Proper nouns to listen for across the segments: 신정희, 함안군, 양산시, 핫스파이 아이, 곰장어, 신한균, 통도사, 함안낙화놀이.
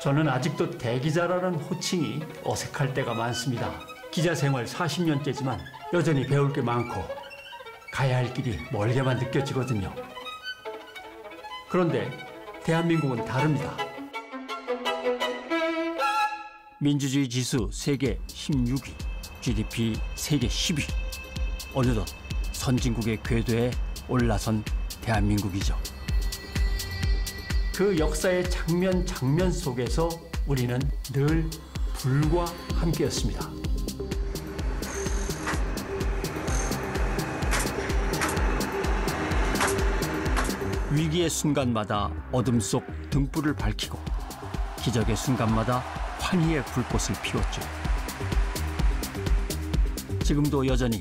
저는 아직도 대기자라는 호칭이 어색할 때가 많습니다. 기자 생활 40년째지만 여전히 배울 게 많고 가야 할 길이 멀게만 느껴지거든요. 그런데 대한민국은 다릅니다. 민주주의 지수 세계 16위, GDP 세계 10위. 어느덧 선진국의 궤도에 올라선 대한민국이죠. 그 역사의 장면 장면 속에서 우리는 늘 불과 함께였습니다. 위기의 순간마다 어둠 속 등불을 밝히고 기적의 순간마다 환희의 불꽃을 피웠죠. 지금도 여전히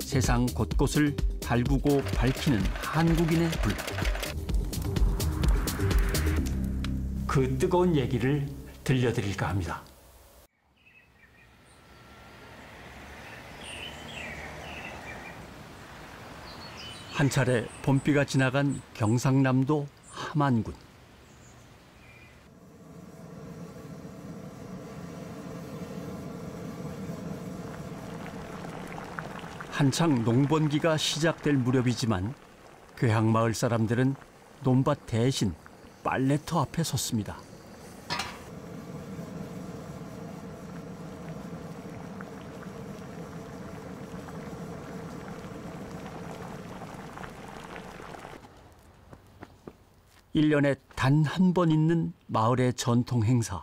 세상 곳곳을 달구고 밝히는 한국인의 불. 그 뜨거운 얘기를 들려드릴까 합니다. 한 차례 봄비가 지나간 경상남도 함안군. 한창 농번기가 시작될 무렵이지만 괴항마을 사람들은 논밭 대신 빨래터 앞에 섰습니다. (1년에) 단 한 번 있는 마을의 전통 행사,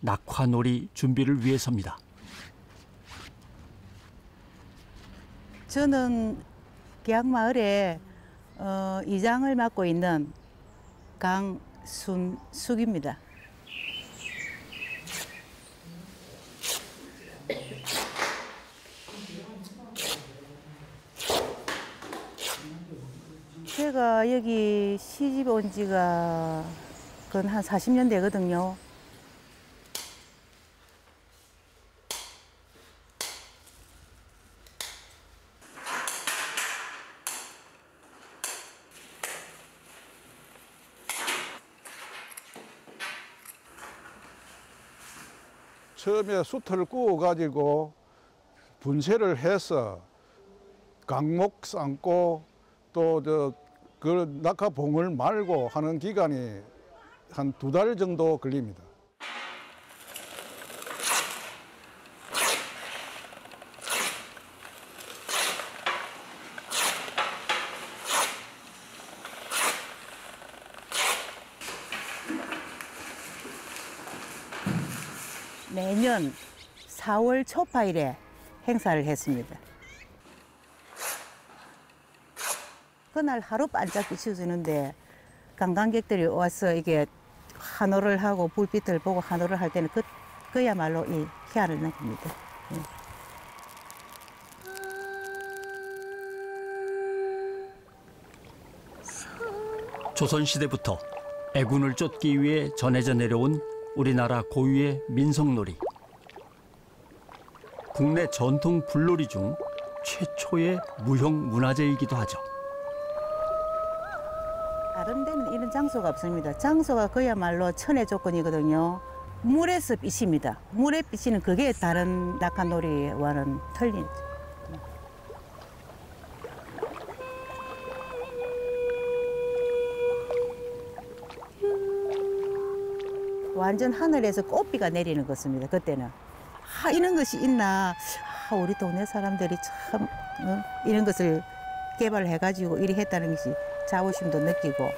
낙화놀이 준비를 위해서입니다. 저는 계양마을의 이장을 맡고 있는 강순숙입니다. 제가 여기 시집 온 지가 그건 한 40년 되거든요. 처음에 수틀을 구워가지고 분쇄를 해서 강목 삶고 또 그 낙하봉을 말고 하는 기간이 한 2달 정도 걸립니다. 매년 4월 초파일에 행사를 했습니다. 그날 하루 반짝이 치워주는데 관광객들이 와서 이게 한호를 하고 불빛을 보고 한호를 할 때는 그야말로 이 희한을 느낍니다. 조선시대부터 애군을 쫓기 위해 전해져 내려온 우리나라 고유의 민속놀이. 국내 전통 불놀이 중 최초의 무형 문화재이기도 하죠. 다른 데는 이런 장소가 없습니다. 장소가 그야말로 천의 조건이거든요. 물에서 빛입니다. 물에 빛이는 그게 다른 낙하놀이와는 틀린. 완전 하늘에서 꽃비가 내리는 것입니다. 그때는 이런 것이 있나. 우리 동네 사람들이 참 이런 것을 개발해가지고 이리 했다는 것이 자부심도 느끼고.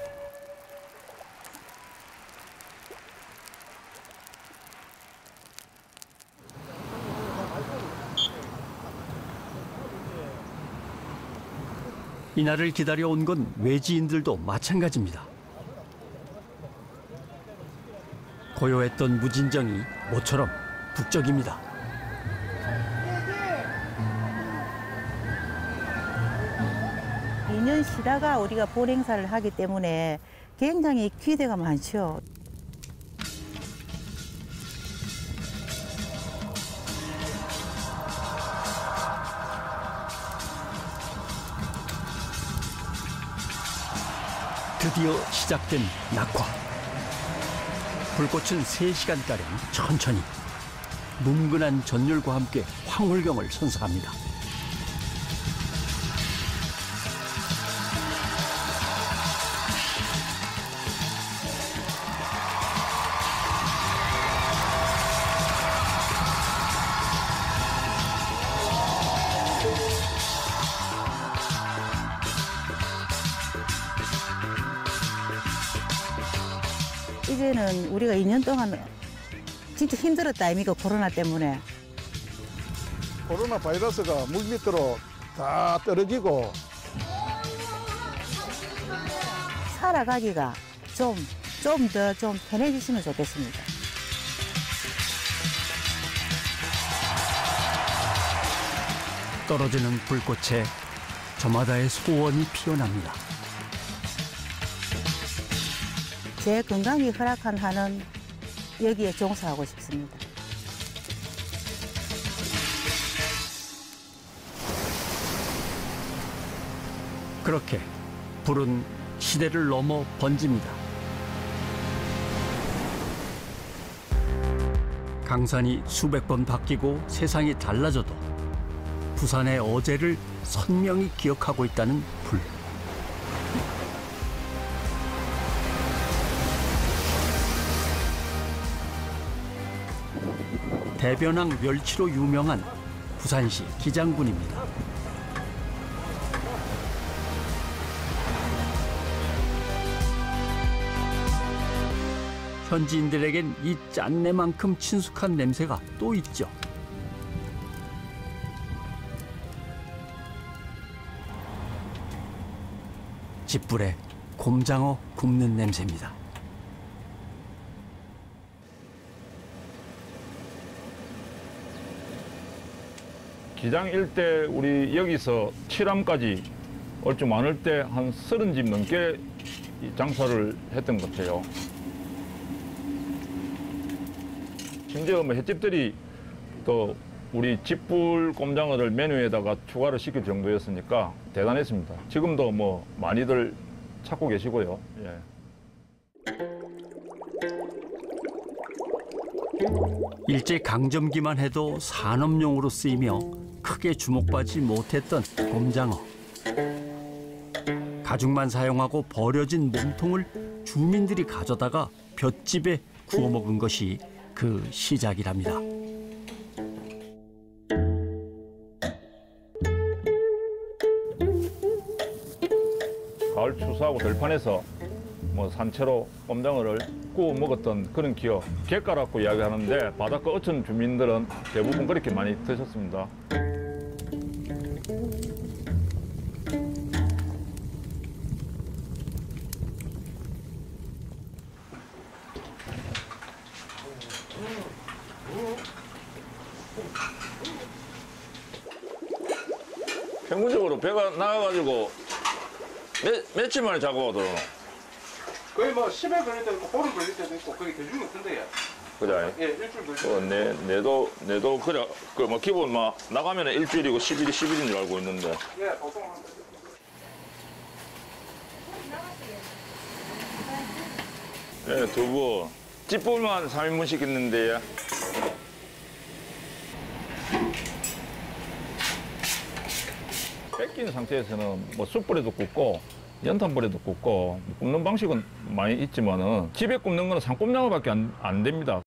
이날을 기다려온 건 외지인들도 마찬가지입니다. 고요했던 무진정이 모처럼 북적입니다. 쉬다가 우리가 볼 행사를 하기 때문에 굉장히 기대가 많죠. 드디어 시작된 낙화. 불꽃은 3시간가량 천천히, 뭉근한 전율과 함께 황홀경을 선사합니다. 이제는 우리가 2년 동안 진짜 힘들었다, 이미가 코로나 때문에. 코로나 바이러스가 물 밑으로 다 떨어지고. 살아가기가 좀 더 편해지시면 좋겠습니다. 떨어지는 불꽃에 저마다의 소원이 피어납니다. 제 건강이 허락한 한은 여기에 종사하고 싶습니다. 그렇게 불은 시대를 넘어 번집니다. 강산이 수백 번 바뀌고 세상이 달라져도 부산의 어제를 선명히 기억하고 있다는 불. 대변항 멸치로 유명한 부산시 기장군입니다. 현지인들에겐 이 짠내만큼 친숙한 냄새가 또 있죠. 짓불에 곰장어 굽는 냄새입니다. 기장 일대 우리 여기서 7암까지 얼추 많을 때 한 30집 넘게 장사를 했던 것 같아요. 심지어 뭐 횟집들이 또 우리 짓불 곰장어를 메뉴에다가 추가를 시킬 정도였으니까 대단했습니다. 지금도 뭐 많이들 찾고 계시고요. 예. 일제강점기만 해도 산업용으로 쓰이며 크게 주목받지 못했던 곰장어. 가죽만 사용하고 버려진 몸통을 주민들이 가져다가 볏짚에 구워 먹은 것이 그 시작이랍니다. 가을 추수하고 들판에서 뭐 산채로 곰장어를 구워 먹었던 그런 기억. 갯가라고 이야기하는데 바닷가 어촌 주민들은 대부분 그렇게 많이 드셨습니다. 평균적으로 배가 나가가지고 며칠 만에 작업하고 들어오노? 거의 뭐 10일 걸릴 때도 있고 보름 걸릴 때도 있고 그게 대중 같은데. 그래. 예, 일주일 걸려. 내도 그래. 그 뭐 기본 막 나가면은 일주일이고 10일인 줄 알고 있는데. 예, 보통 한. 예, 두부. 찌뿌만 3인분씩 있는데. 뺏긴 상태에서는 뭐 숯불에도 굽고 연탄불에도 굽고, 굽는 방식은 많이 있지만은 집에 굽는 거는 산꼼장어밖에 안 됩니다.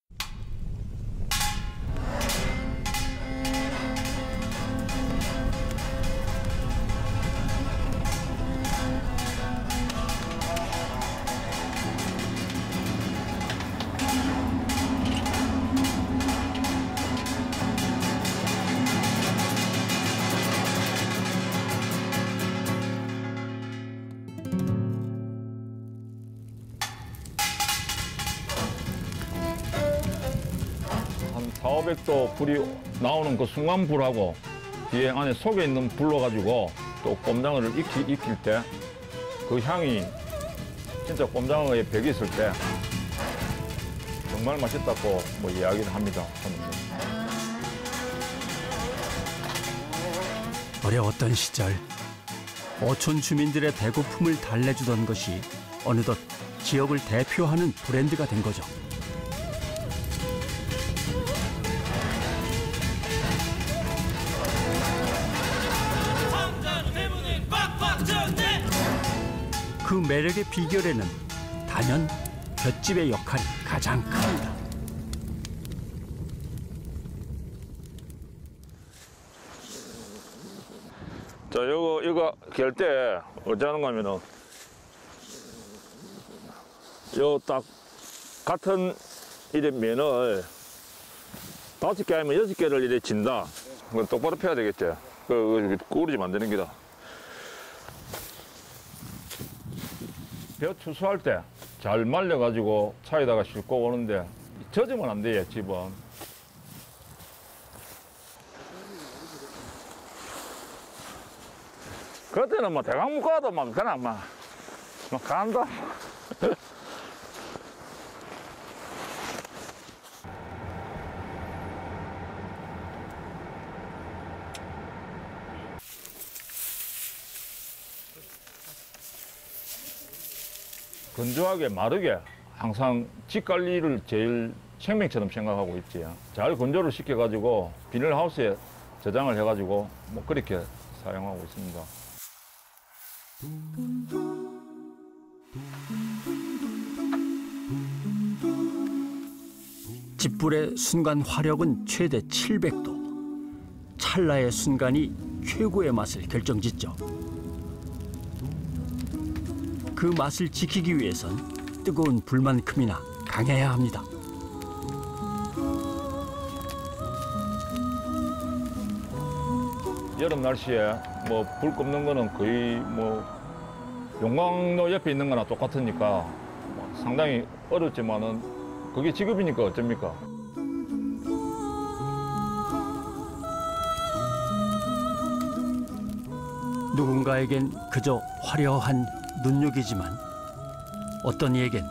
또 불이 나오는 그 순간 불하고 뒤에 안에 속에 있는 불로 가지고 또 곰장어를 익힐 때 그 향이 진짜 곰장어에 백이 있을 때 정말 맛있다고 뭐 이야기를 합니다. 어려웠던 시절 어촌 주민들의 배고픔을 달래주던 것이 어느덧 지역을 대표하는 브랜드가 된 거죠. 그 매력의 비결에는 단연 볏짚의 역할이 가장 큽니다. 자, 이거 갤 때 어찌 하는가 하면은 요 딱 같은 이래 면을 5개 아니면 6개를 이래 진다. 그건 똑바로 펴야 되겠지. 그 구부러지면 안 되는 기다. 벼 추수할 때 잘 말려가지고 차에다가 싣고 오는데 젖으면 안 돼, 집은. 그때는 뭐 대강 묶어도 막 그냥 막 간다. 건조하게 마르게 항상 집 관리를 제일 생명처럼 생각하고 있지. 잘 건조를 시켜가지고 비닐하우스에 저장을 해가지고 뭐 그렇게 사용하고 있습니다. 짚불의 순간 화력은 최대 700도. 찰나의 순간이 최고의 맛을 결정짓죠. 그 맛을 지키기 위해선 뜨거운 불만큼이나 강해야 합니다. 여름 날씨에 뭐 불 꼽는 거는 거의 뭐 용광로 옆에 있는 거나 똑같으니까 상당히 어렵지만은 그게 직업이니까 어쩝니까? 누군가에겐 그저 화려한 눈욕이지만 어떤 이에겐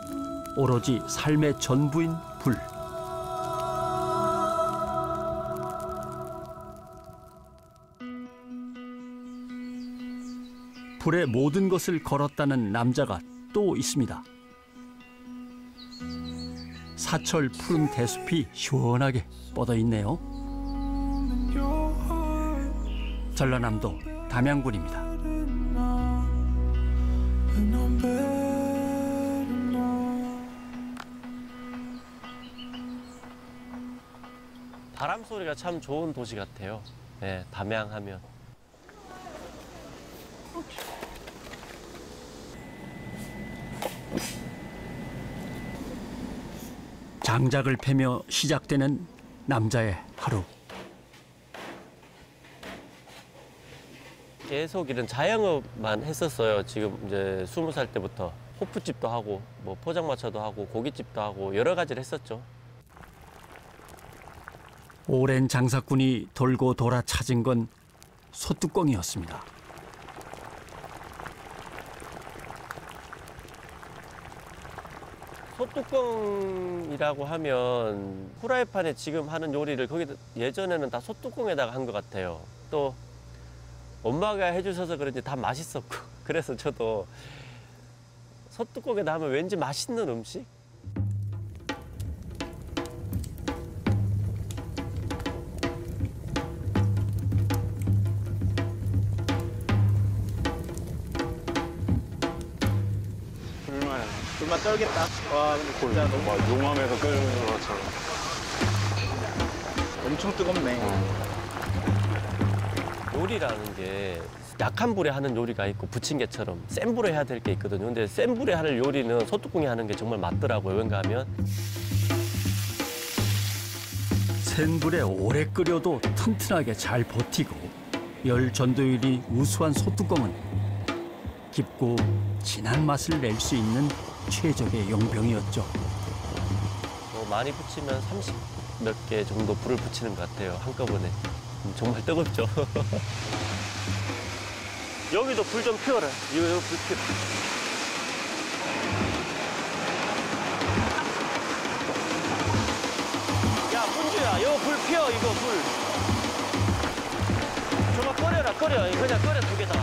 오로지 삶의 전부인 불. 불에 모든 것을 걸었다는 남자가 또 있습니다. 사철 푸른 대숲이 시원하게 뻗어 있네요. 전라남도 담양군입니다. 바람 소리가 참 좋은 도시 같아요. 네, 담양하면. 장작을 패며 시작되는 남자의 하루. 계속 이런 자영업만 했었어요. 지금 이제 20살 때부터 호프집도 하고 뭐 포장마차도 하고 고깃집도 하고 여러 가지를 했었죠. 오랜 장사꾼이 돌고 돌아 찾은 건 소뚜껑이었습니다. 소뚜껑이라고 하면 후라이팬에 지금 하는 요리를 거기 예전에는 다 소뚜껑에다가 한 것 같아요. 또 엄마가 해주셔서 그런지 다 맛있었고 그래서 저도 소뚜껑에다 하면 왠지 맛있는 음식? 불맛 떨겠다. 와, 근데 진짜 너무 용암에서 끓는 것처럼. 엄청 뜨겁네. 요리라는 게 약한 불에 하는 요리가 있고 부침개처럼 센 불에 해야 될 게 있거든요. 근데 센 불에 하는 요리는 소뚜껑에 하는 게 정말 맞더라고요. 왠가 하면. 센 불에 오래 끓여도 튼튼하게 잘 버티고 열 전도율이 우수한 소뚜껑은 깊고 진한 맛을 낼 수 있는 최적의 용병이었죠. 많이 붙이면 30몇 개 정도 불을 붙이는 것 같아요, 한꺼번에. 정말 뜨겁죠. 여기도 불 좀 피워라. 이거 불 피워. 야, 문주야, 이거 불 피워, 이거 불. 정말 꺼려라, 꺼려. 그냥 꺼려, 두 개 다.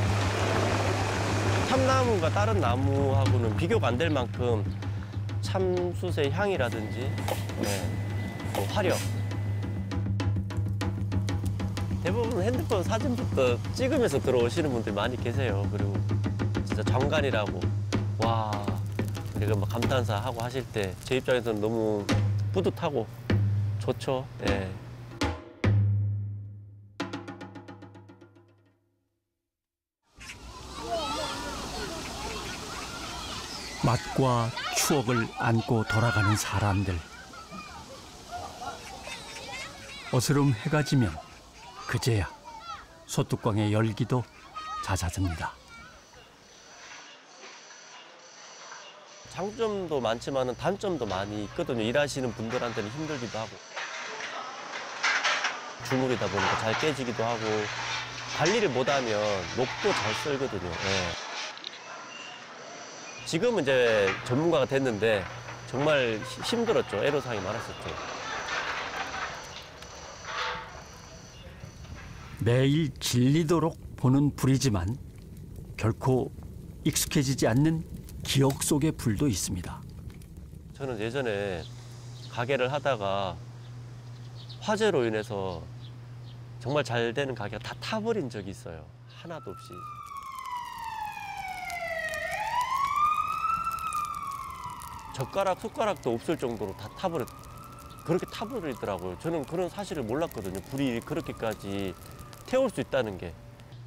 참나무가 다른 나무하고는 비교가 안 될 만큼 참숯의 향이라든지 뭐 화력. 대부분 핸드폰 사진부터 찍으면서 들어오시는 분들 많이 계세요. 그리고 진짜 정관이라고 와, 우리가 막 감탄사 하고 하실 때 제 입장에서는 너무 뿌듯하고 좋죠. 예. 맛과 추억을 안고 돌아가는 사람들. 어스름 해가 지면 그제야 소뚜껑의 열기도 잦아듭니다. 장점도 많지만 단점도 많이 있거든요. 일하시는 분들한테는 힘들기도 하고 주물이다 보니까 잘 깨지기도 하고 관리를 못하면 녹도 잘 썰거든요. 예. 지금은 이제 전문가가 됐는데 정말 힘들었죠. 애로사항이 많았었죠. 매일 질리도록 보는 불이지만 결코 익숙해지지 않는 기억 속의 불도 있습니다. 저는 예전에 가게를 하다가 화재로 인해서 정말 잘 되는 가게가 다 타버린 적이 있어요. 하나도 없이. 젓가락, 숟가락도 없을 정도로 다 그렇게 타버리더라고요. 저는 그런 사실을 몰랐거든요. 불이 그렇게까지 태울 수 있다는 게.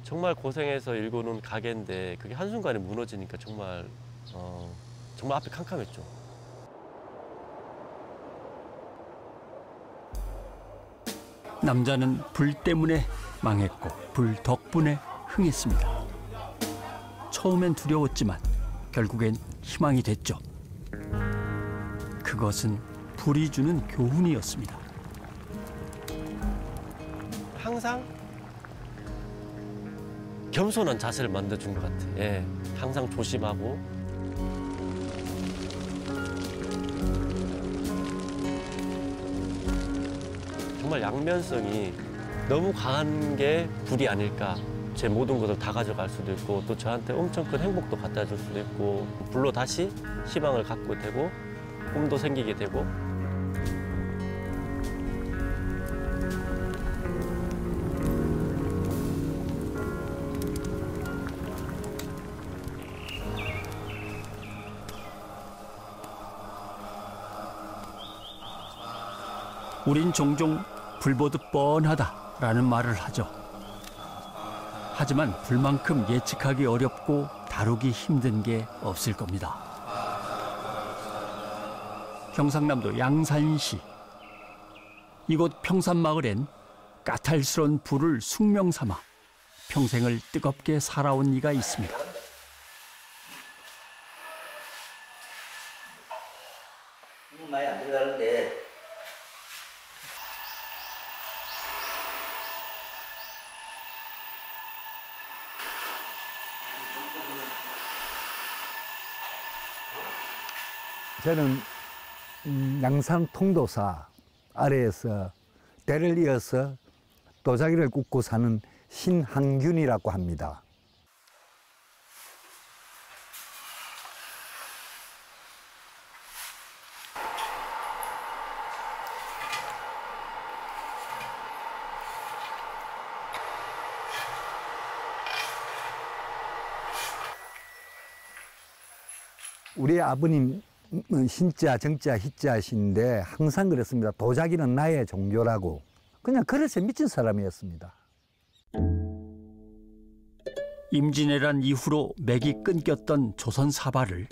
정말 고생해서 일궈놓은 가게인데 그게 한순간에 무너지니까 정말 정말 앞이 캄캄했죠. 남자는 불 때문에 망했고 불 덕분에 흥했습니다. 처음엔 두려웠지만 결국엔 희망이 됐죠. 그것은 불이 주는 교훈이었습니다. 항상 겸손한 자세를 만들어준 것 같아요. 예, 항상 조심하고. 정말 양면성이 너무 강한 게 불이 아닐까. 제 모든 것을 다 가져갈 수도 있고 또 저한테 엄청 큰 행복도 갖다 줄 수도 있고 불로 다시 희망을 갖고 되고 꿈도 생기게 되고. 우린 종종 불보듯 뻔하다라는 말을 하죠. 하지만 불만큼 예측하기 어렵고 다루기 힘든 게 없을 겁니다. 경상남도 양산시. 이곳 평산마을엔 까탈스러운 불을 숙명 삼아 평생을 뜨겁게 살아온 이가 있습니다. 많이 안 들어가는데. 저는 양산 통도사 아래에서 대를 이어서 도자기를 굽고 사는 신한균이라고 합니다. 우리 아버님 신자, 정자, 희자신데 항상 그랬습니다. 도자기는 나의 종교라고. 그냥 그릇에 미친 사람이었습니다. 임진왜란 이후로 맥이 끊겼던 조선 사발을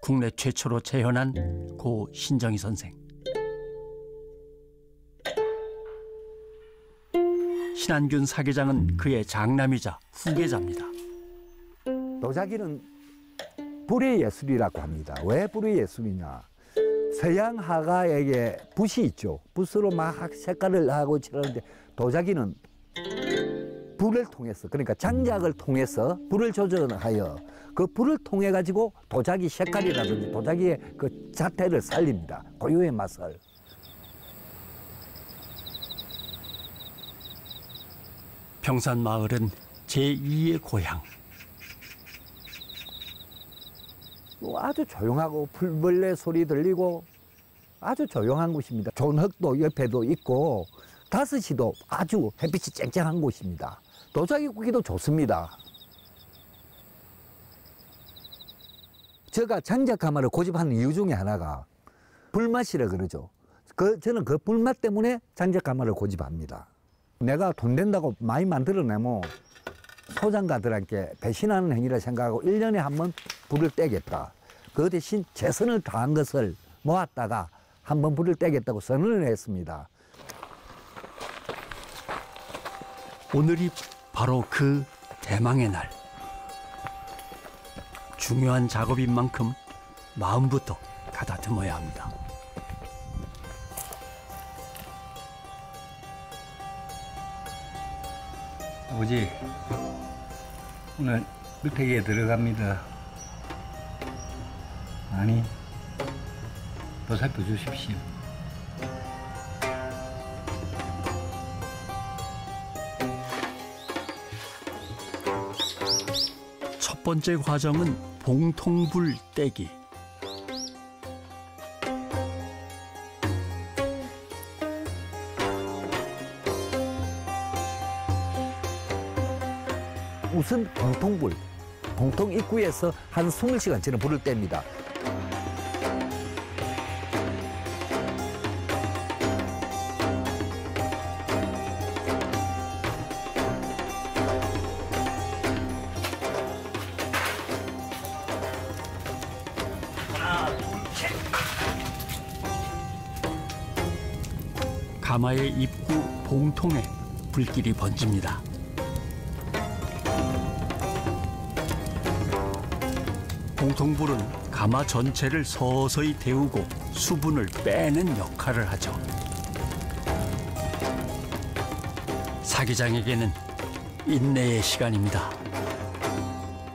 국내 최초로 재현한 고 신정희 선생. 신한균 사계장은 그의 장남이자 후계자입니다. 도자기는 불의 예술이라고 합니다. 왜 불의 예술이냐? 서양 화가에게 붓이 있죠. 붓으로 막 색깔을 하고 칠하는데 도자기는 불을 통해서, 그러니까 장작을 통해서 불을 조절하여 그 불을 통해 가지고 도자기 색깔이라든지 도자기의 그 자태를 살립니다. 고유의 맛을. 평산마을은 제2의 고향. 아주 조용하고 풀벌레 소리 들리고 아주 조용한 곳입니다. 존흙도 옆에도 있고 5시도 아주 햇빛이 쨍쨍한 곳입니다. 도자기 굽기도 좋습니다. 제가 장작가마를 고집하는 이유 중에 하나가 불맛이라 그러죠. 저는 그 불맛 때문에 장작가마를 고집합니다. 내가 돈 된다고 많이 만들어내면 소장가들한테 배신하는 행위라 생각하고 1년에 한 번 불을 떼겠다. 그 대신 최선을 다한 것을 모았다가 한 번 불을 떼겠다고 선언을 했습니다. 오늘이 바로 그 대망의 날. 중요한 작업인 만큼 마음부터 가다듬어야 합니다. 아버지, 오늘 늑대기에 들어갑니다. 많이 보살펴 주십시오. 첫 번째 과정은 봉통불 떼기. 우선 봉통불, 봉통 입구에서 한 20시간 지나 불을 뗍니다. 가마의 입구 봉통에 불길이 번집니다. 봉통불은 가마 전체를 서서히 데우고 수분을 빼는 역할을 하죠. 사기장에게는 인내의 시간입니다.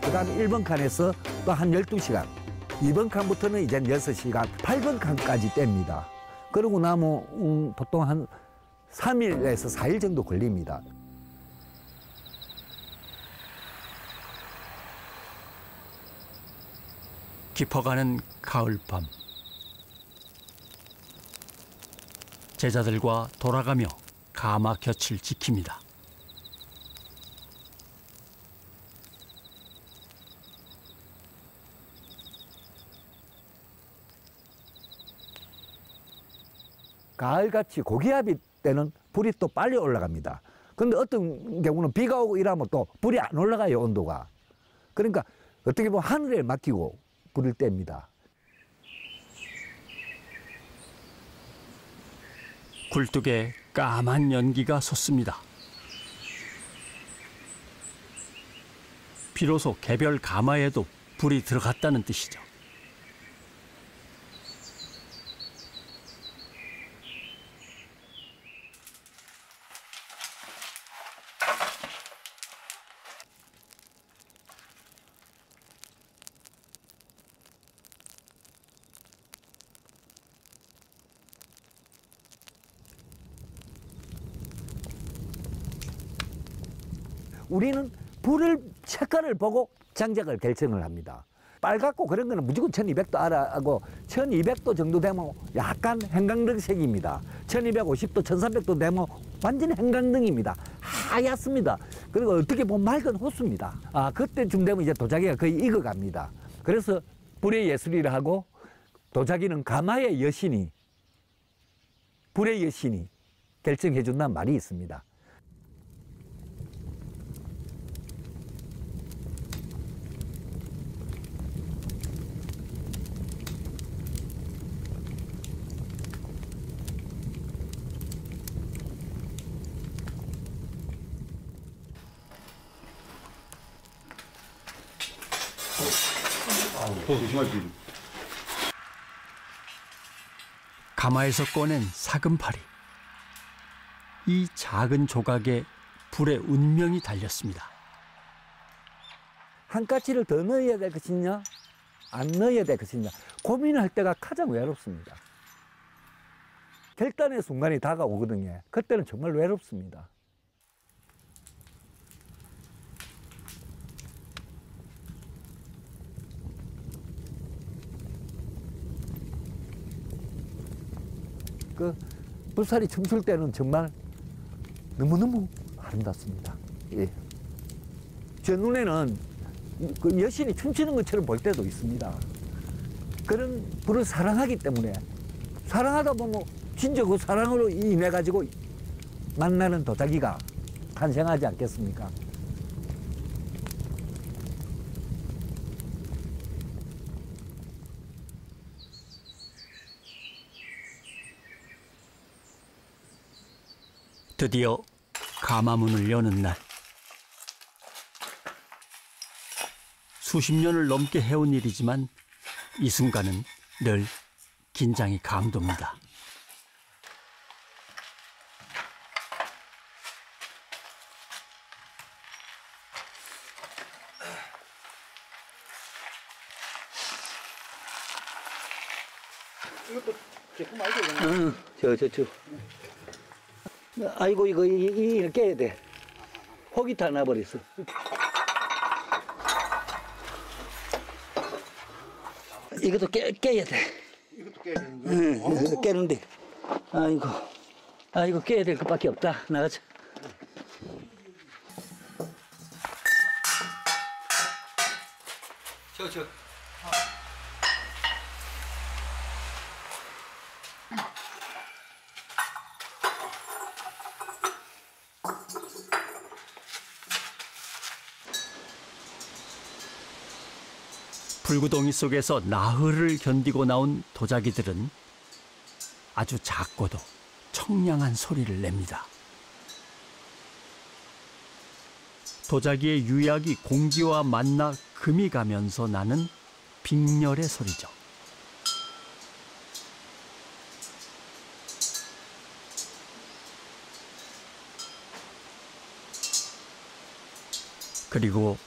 그 다음 1번 칸에서 또 한 12시간, 2번 칸부터는 이제 6시간, 8번 칸까지 뗍니다. 그러고 나면 보통 한 3일에서 4일 정도 걸립니다. 깊어가는 가을밤, 제자들과 돌아가며 가마 곁을 지킵니다. 가을같이 고기압일 때는 불이 또 빨리 올라갑니다. 그런데 어떤 경우는 비가 오고 이러면 또 불이 안 올라가요, 온도가. 그러니까 어떻게 보면 하늘에 맡기고 불을 뗍니다. 굴뚝에 까만 연기가 솟습니다. 비로소 개별 가마에도 불이 들어갔다는 뜻이죠. 우리는 불을 색깔을 보고 장작을 결정을 합니다. 빨갛고 그런 거는 무조건 1200도 알아하고 1200도 정도 되면 약간 행강등색입니다. 1250도, 1300도 되면 완전히 행강등입니다. 하얗습니다. 그리고 어떻게 보면 맑은 호수입니다. 아, 그때쯤 되면 이제 도자기가 거의 익어갑니다. 그래서 불의 예술이라 하고 도자기는 가마의 여신이, 불의 여신이 결정해준다는 말이 있습니다. 가마에서 꺼낸 사금파리. 이 작은 조각에 불의 운명이 달렸습니다. 한 가지를 더 넣어야 될 것이냐, 안 넣어야 될 것이냐 고민할 때가 가장 외롭습니다. 결단의 순간이 다가오거든요. 그때는 정말 외롭습니다. 그 불살이 춤출 때는 정말 너무너무 아름답습니다. 예. 제 눈에는 그 여신이 춤추는 것처럼 볼 때도 있습니다. 그런 불을 사랑하기 때문에 사랑하다 보면 진짜 그 사랑으로 임해가지고 만나는 도자기가 탄생하지 않겠습니까? 드디어 가마문을 여는 날. 수십 년을 넘게 해온 일이지만 이 순간은 늘 긴장이 감돕니다. 이것도 제품 알죠? 응, 저. 아이고, 이거 이렇게 해야 돼. 혹이 다 나버렸어. 이것도 깨야 돼. 이것도 깨야 되는데? 응, 깨는데. 아이고, 깨야 될 것밖에 없다. 나가자. 저. 불구덩이 속에서 나흘을 견디고 나온 도자기들은 아주 작고도 청량한 소리를 냅니다. 도자기의 유약이 공기와 만나 금이 가면서 나는 빙렬의 소리죠. 그리고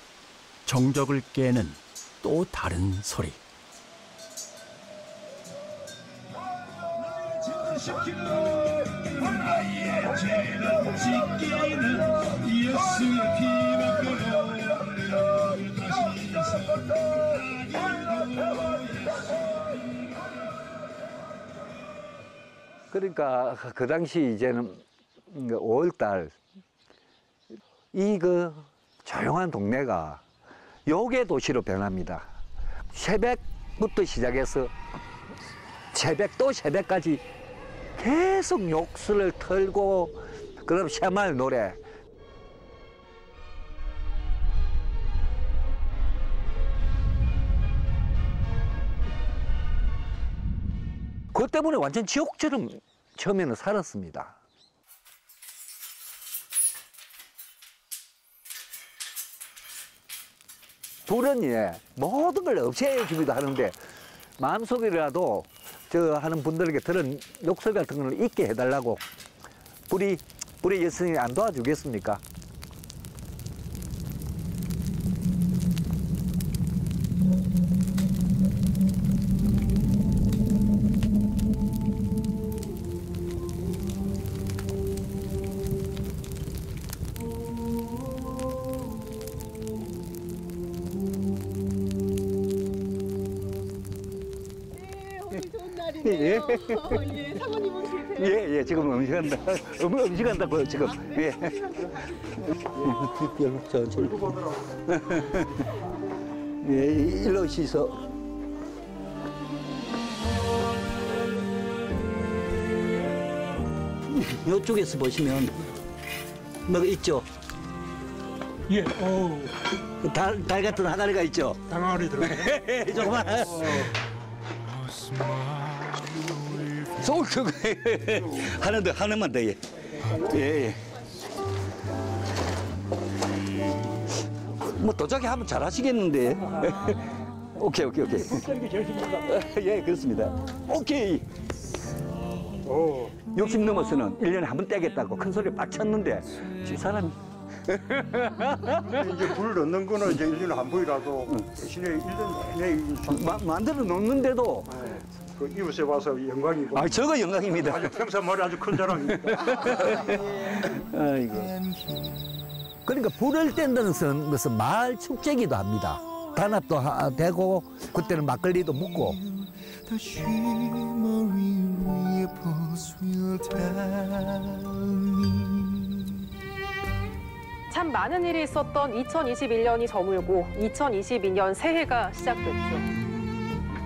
정적을 깨는 또 다른 소리. 그러니까 그 당시 이제는 5월달 이 그 조용한 동네가 요괴 도시로 변합니다. 새벽부터 시작해서 새벽 또 새벽까지 계속 욕설을 털고 그럼 새마을 노래. 그 때문에 완전 지옥처럼 처음에는 살았습니다. 둘은 예, 모든 걸 없애주기도 하는데 마음속이라도 저 하는 분들에게 들은 욕설 같은 걸 잊게 해달라고 불의 예수님이 안 도와주겠습니까? 예. 예, 사모님 오시세요? 예, 지금 음식한다. 음식한다고요, 지금. 예. 예, 일로 오시소. 이쪽에서 보시면 뭐가 있죠? 예, 오. 달 같은 항아리가 있죠? 항아리 들어가. 정말. 하나만 더, 예. 예. 뭐 도자기 하면 잘 하시겠는데. 오케이. 예, 그렇습니다. 오케이. 60 넘어서는 1년에 한 번 떼겠다고 큰 소리를 빡 쳤는데 이 사람이. 이제 불을 넣는 거는 이제 1년에 한 번이라도 대신에 1년 내내 만들어 놓는데도. 그 이웃에 와서 영광이고. 아, 저거 영광입니다. 아주 평생 머리 아주 큰 사람입니다. 아이고. 그러니까 불을 뗀다는 것은 마을 축제기도 합니다. 단합도 되고 그때는 막걸리도 묻고. 참 많은 일이 있었던 2021년이 저물고 2022년 새해가 시작됐죠.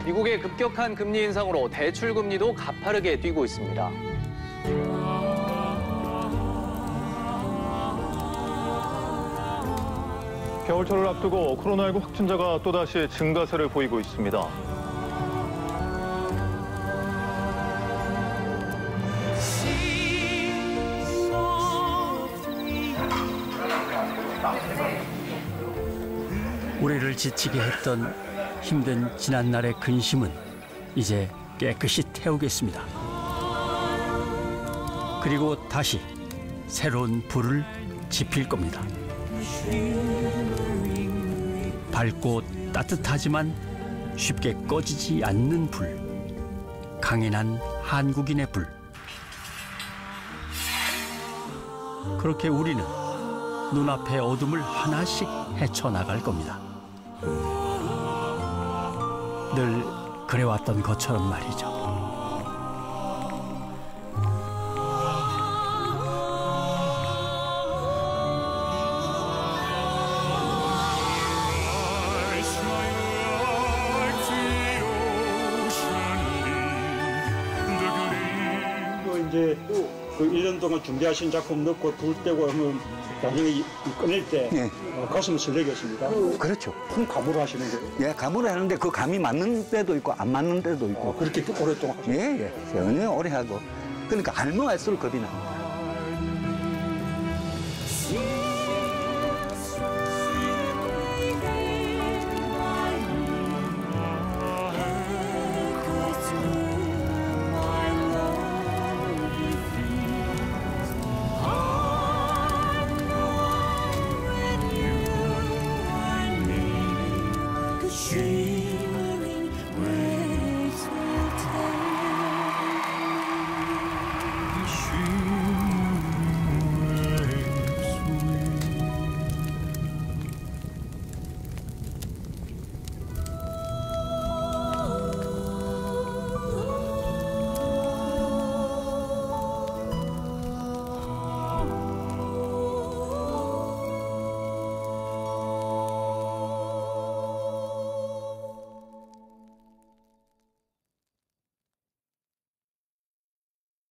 미국의 급격한 금리 인상으로 대출 금리도 가파르게 뛰고 있습니다. 겨울철을 앞두고 코로나19 확진자가 또다시 증가세를 보이고 있습니다. 우리를 지치게 했던 힘든 지난날의 근심은 이제 깨끗이 태우겠습니다. 그리고 다시 새로운 불을 지필 겁니다. 밝고 따뜻하지만 쉽게 꺼지지 않는 불. 강인한 한국인의 불. 그렇게 우리는 눈앞의 어둠을 하나씩 헤쳐나갈 겁니다. 늘 그래왔던 것처럼 말이죠. 이제 그 1년 동안 준비하신 작품 넣고 불 떼고 하면 나중에 꺼낼 때 예. 가슴을 설레겠습니다. 그렇죠. 큰 감으로 하시는 거예요? 예, 감으로 하는데 그 감이 맞는 때도 있고 안 맞는 때도 있고. 아, 그렇게 오랫동안 하죠? 예, 예. 전혀 오래 하고. 그러니까 알면 알수록 겁이 나요.